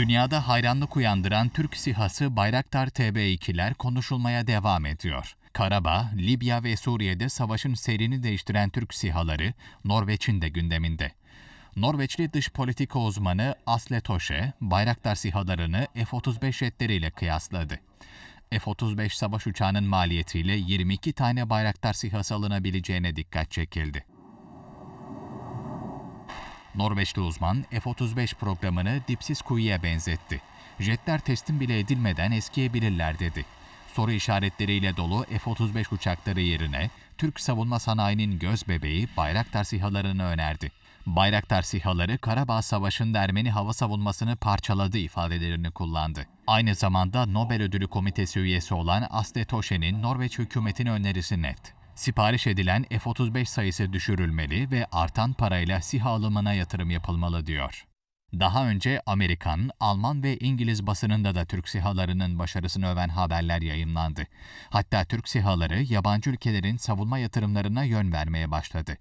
Dünyada hayranlık uyandıran Türk SİHA'sı Bayraktar TB2'ler konuşulmaya devam ediyor. Karabağ, Libya ve Suriye'de savaşın seyrini değiştiren Türk SİHA'ları Norveç'in de gündeminde. Norveçli dış politika uzmanı Asle Toşe, Bayraktar SİHA'larını F-35 jetleriyle kıyasladı. F-35 savaş uçağının maliyetiyle 22 tane Bayraktar SİHA'sı alınabileceğine dikkat çekildi. Norveçli uzman F-35 programını dipsiz kuyuya benzetti. Jetler teslim bile edilmeden eskiyebilirler dedi. Soru işaretleriyle dolu F-35 uçakları yerine Türk savunma sanayinin göz bebeği Bayraktar SİHA'larını önerdi. Bayraktar SİHA'ları Karabağ Savaşı'nda Ermeni hava savunmasını parçaladı ifadelerini kullandı. Aynı zamanda Nobel Ödülü Komitesi üyesi olan Asle Toşe'nin Norveç hükümetine önerisi net. Sipariş edilen F-35 sayısı düşürülmeli ve artan parayla SİHA alımına yatırım yapılmalı diyor. Daha önce Amerikan, Alman ve İngiliz basınında da Türk SİHA'larının başarısını öven haberler yayımlandı. Hatta Türk SİHA'ları yabancı ülkelerin savunma yatırımlarına yön vermeye başladı.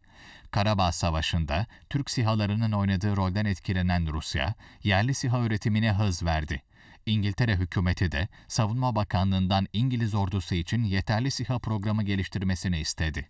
Karabağ Savaşı'nda Türk SİHA'larının oynadığı rolden etkilenen Rusya, yerli SİHA üretimine hız verdi. İngiltere hükümeti de Savunma Bakanlığı'ndan İngiliz ordusu için yeterli SİHA programı geliştirmesini istedi.